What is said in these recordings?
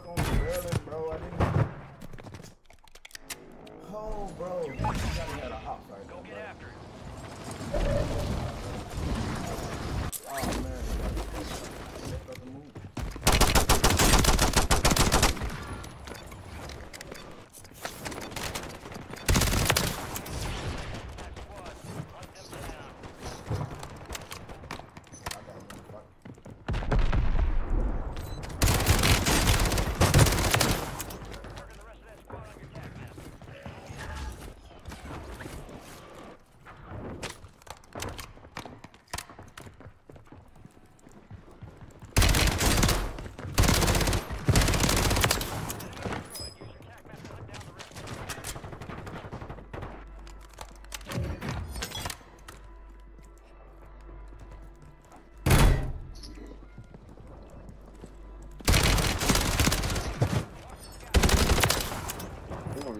stuck on the building, bro. I didn't. Oh, bro. You gotta have a hop right now. Go get after it. Oh, man.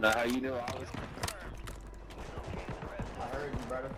Not how you knew I was. I heard you, brother.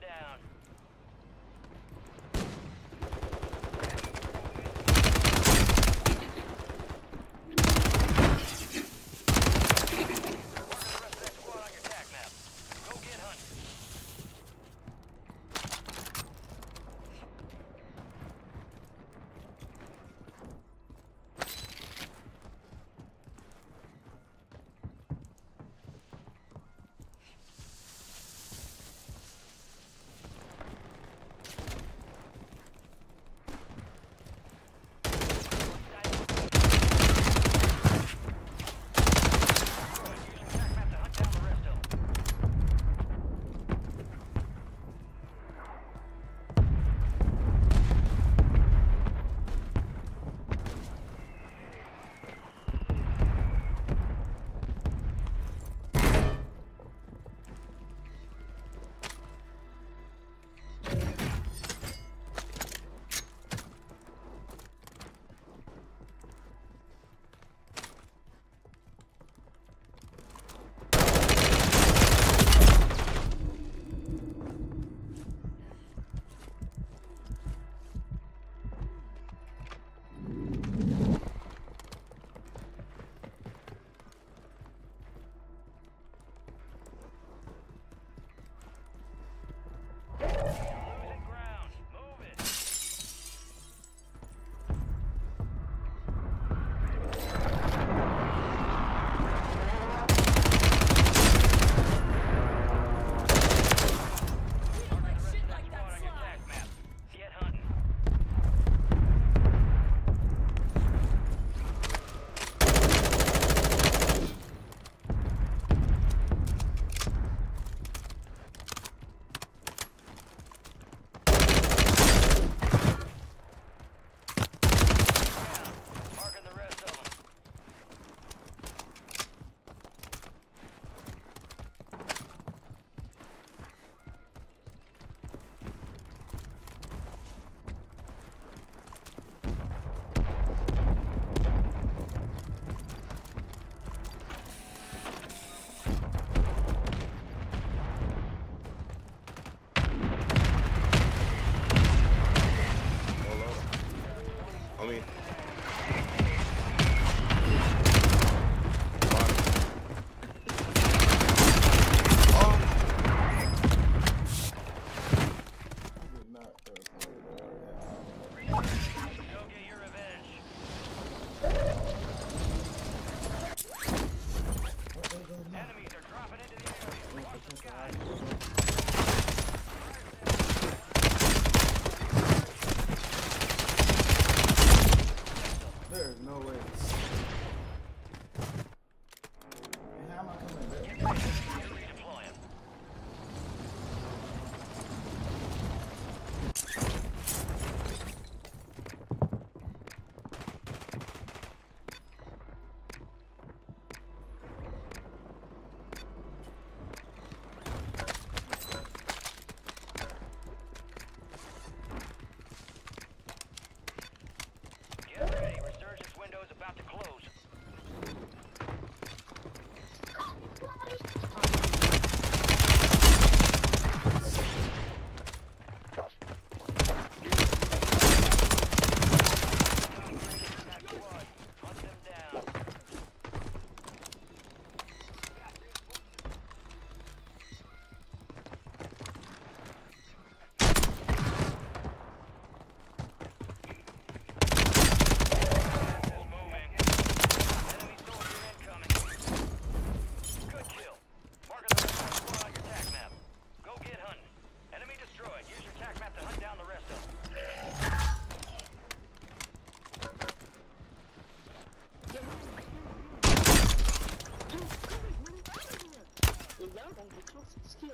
Down.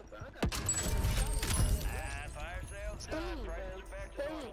Fire sales done. Try to look back to normal.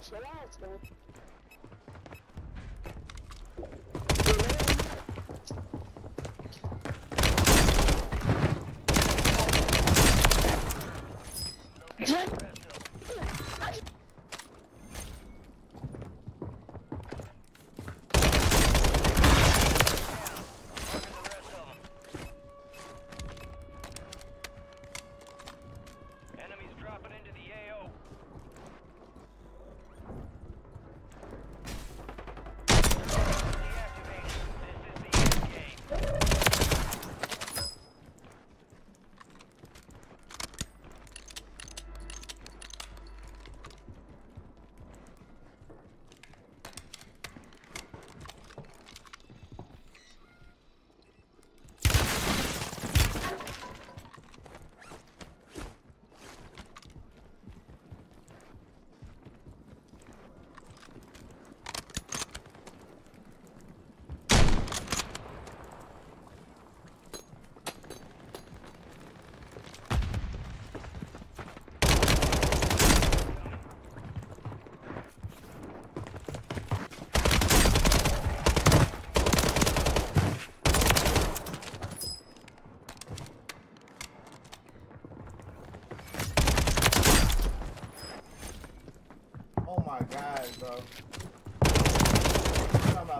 Guys, bro. I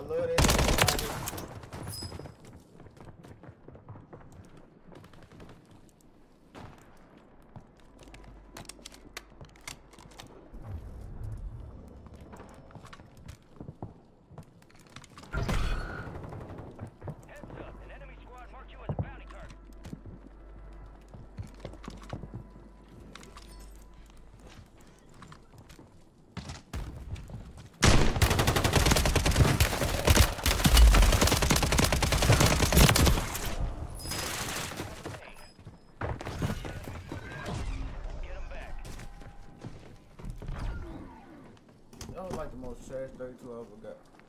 love this. That was like the most trash 32 I ever got.